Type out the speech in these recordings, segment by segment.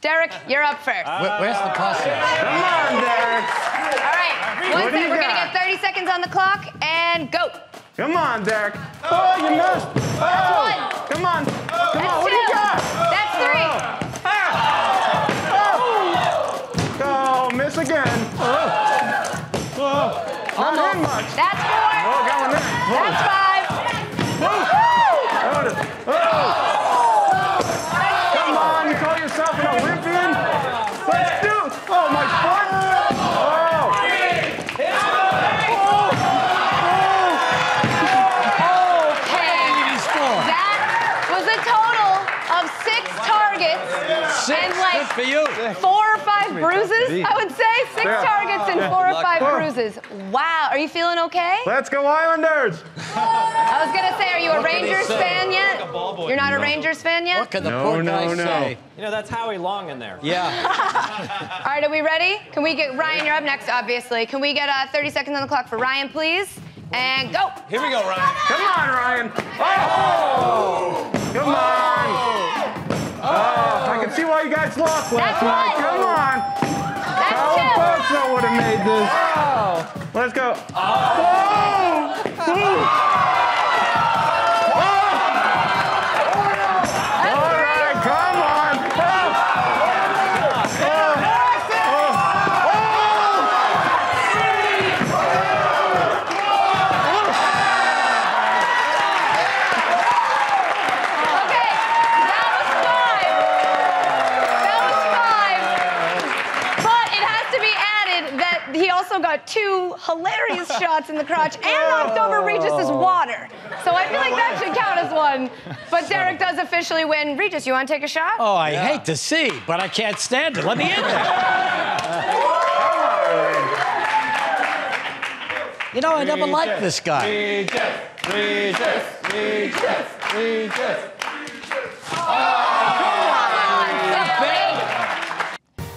Derek, you're up first. Where's the pause? Come on, Derek. All right, one second. We're going to get 30 seconds on the clock, and go. Come on, Derek. Oh, you missed. Oh. That's one. Come on. Oh. Come on. What do you got? That's three. Oh, miss again. Not in much. That's four. Oh, got one there. That's five. Oh. Come on, you call yourself an Olympian. Let's do it. Oh, my foot. For you. 4 or 5 bruises, I would say. 6 targets and 4 or 5 bruises. Wow. Are you feeling okay? Let's go Islanders! I was going to say, are you a Rangers fan yet? You're not a Rangers fan yet? What can the poor guy say? You know, that's Howie Long in there. Yeah. All right, are we ready? Can we get... Ryan, you're up next, obviously. Can we get 30 seconds on the clock for Ryan, please? And go. Here we go, Ryan. Come on, Ryan. Oh! Come on. Oh! I see why you guys lost last night. Come on. That's would have made this. Oh. Let's go. Oh. Oh. Oh. All right, come on. Got 2 hilarious shots in the crotch and knocked over Regis's water. So I feel like that should count as one. But Derek does officially win. Regis, you want to take a shot? Oh, I hate to see, but I can't stand it. Let me in there. You know, I never liked this guy. Regis.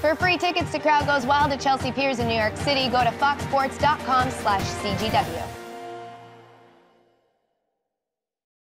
For free tickets to Crowd Goes Wild at Chelsea Piers in New York City, go to foxsports.com/cgw.